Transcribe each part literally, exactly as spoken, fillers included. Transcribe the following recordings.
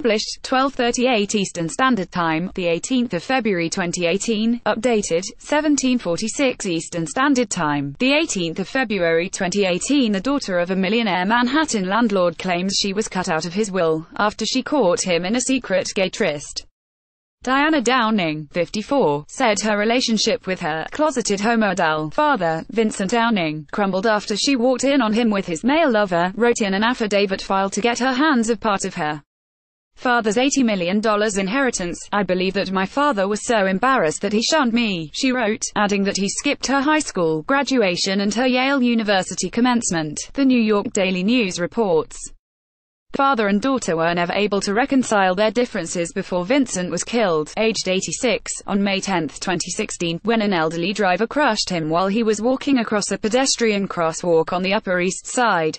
published, twelve thirty-eight Eastern Standard Time, the eighteenth of February twenty eighteen, updated, seventeen forty-six Eastern Standard Time, the eighteenth of February twenty eighteen. The daughter of a millionaire Manhattan landlord claims she was cut out of his will, after she caught him in a secret gay tryst. Diana Downing, fifty-four, said her relationship with her closeted homo-adult father, Vincent Downing, crumbled after she walked in on him with his male lover, wrote in an affidavit filed to get her hands of part of her father's eighty million dollars inheritance. "I believe that my father was so embarrassed that he shunned me," she wrote, adding that he skipped her high school graduation and her Yale University commencement, the New York Daily News reports. Father and daughter were never able to reconcile their differences before Vincent was killed, aged eighty-six, on May tenth twenty sixteen, when an elderly driver crushed him while he was walking across a pedestrian crosswalk on the Upper East Side.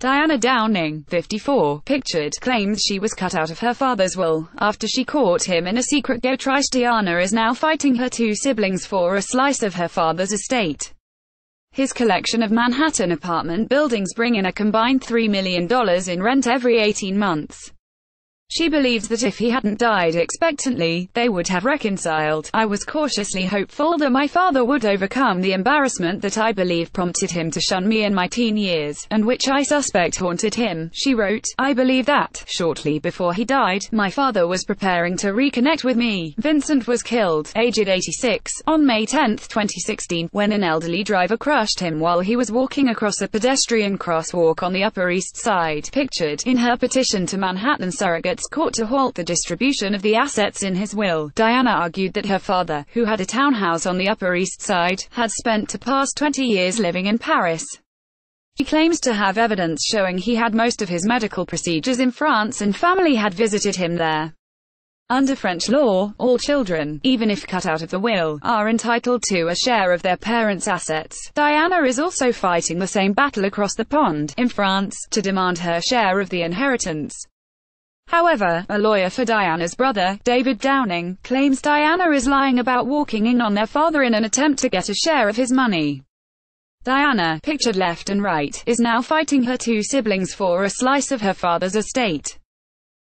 Diana Downing, fifty-four, pictured, claims she was cut out of her father's will, after she caught him in a secret gay tryst. Diana is now fighting her two siblings for a slice of her father's estate. His collection of Manhattan apartment buildings bring in a combined three million dollars in rent every eighteen months. She believes that if he hadn't died expectantly, they would have reconciled. "I was cautiously hopeful that my father would overcome the embarrassment that I believe prompted him to shun me in my teen years, and which I suspect haunted him," she wrote. "I believe that, shortly before he died, my father was preparing to reconnect with me." Vincent was killed, aged eighty-six, on May tenth twenty sixteen, when an elderly driver crushed him while he was walking across a pedestrian crosswalk on the Upper East Side, pictured. In her petition to Manhattan surrogate court to halt the distribution of the assets in his will, Diana argued that her father, who had a townhouse on the Upper East Side, had spent the past twenty years living in Paris. She claims to have evidence showing he had most of his medical procedures in France and family had visited him there. Under French law, all children, even if cut out of the will, are entitled to a share of their parents' assets. Diana is also fighting the same battle across the pond, in France, to demand her share of the inheritance. However, a lawyer for Diana's brother, David Downing, claims Diana is lying about walking in on their father in an attempt to get a share of his money. Diana, pictured left and right, is now fighting her two siblings for a slice of her father's estate.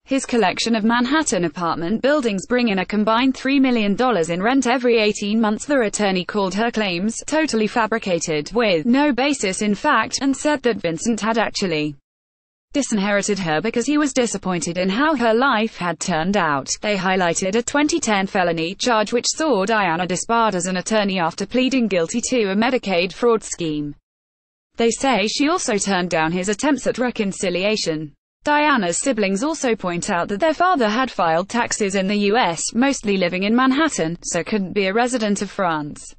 His collection of Manhattan apartment buildings bring in a combined three million dollars in rent every eighteen months. Their attorney called her claims totally fabricated, with no basis in fact, and said that Vincent had actually disinherited her because he was disappointed in how her life had turned out. They highlighted a twenty ten felony charge which saw Diana disbarred as an attorney after pleading guilty to a Medicaid fraud scheme. They say she also turned down his attempts at reconciliation. Diana's siblings also point out that their father had filed taxes in the U S, mostly living in Manhattan, so couldn't be a resident of France.